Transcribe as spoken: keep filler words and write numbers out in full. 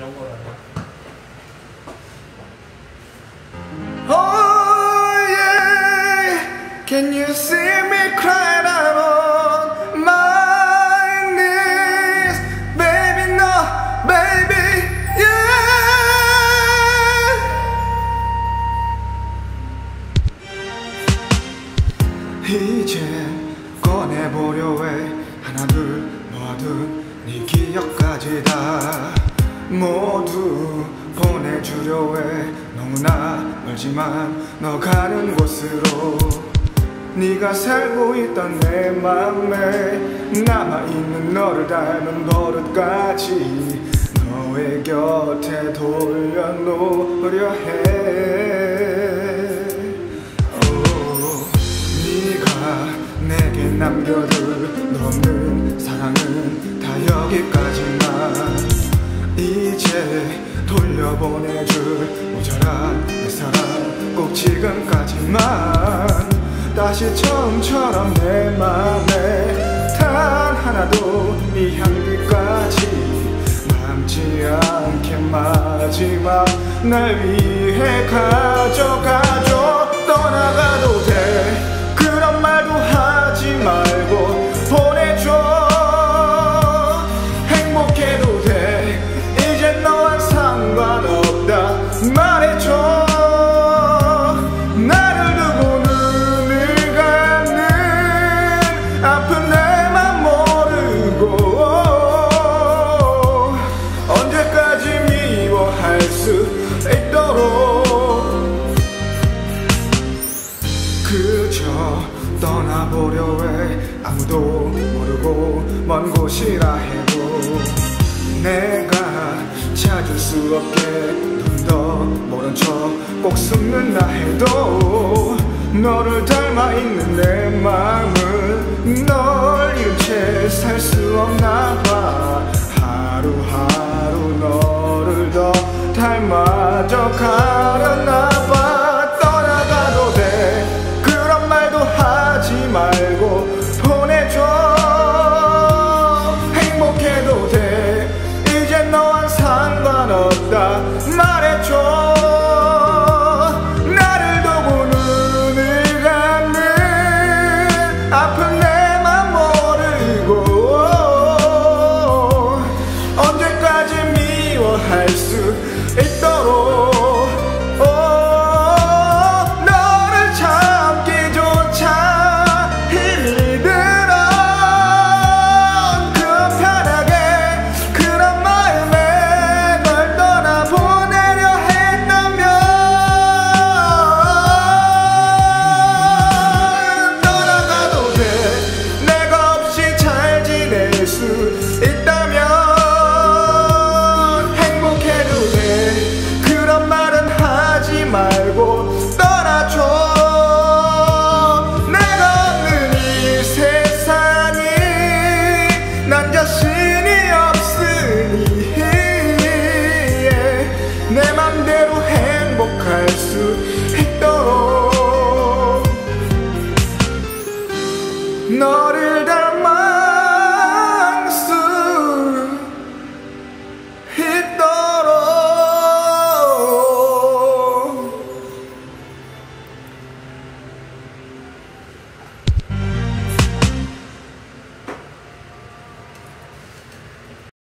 이런 거라고. Can you see me crying out on my knees? Baby, no, baby, yeah. 이제 꺼내보려 해. 하나 둘 모아둔 네 기억까지 다 모두 보내주려 해. 너무나 멀지만 너 가는 곳으로 네가 살고 있던 내 맘에 남아있는 너를 닮은 버릇까지 너의 곁에 돌려놓으려 해. oh, 네가 내게 남겨둘 너 없는 사랑은 다 여기까지만 이제 돌려보내줄 모자란 내 사랑 꼭 지금까지만 다시 처음처럼 내 맘에 단 하나도 네 향기까지 남지 않게 마지막 날 위해 가져가줘. 떠나가도 돼. 그런 말도 하지 말고 보내줘. 행복해도 돼. 이젠 너와 상관없다 말해줘. 떠나보려 해. 아무도 모르고 먼 곳이라 해도 내가 찾을 수 없게 넌 더 모른 척 꼭 숨는다 해도 너를 닮아있는 내 마음은 널 잃은 채 살 수 없나 봐. 하루하루 너를 더 닮아져 가려나 봐. 말고 보내줘. 행복해도 돼. 이제 너와 상관없어.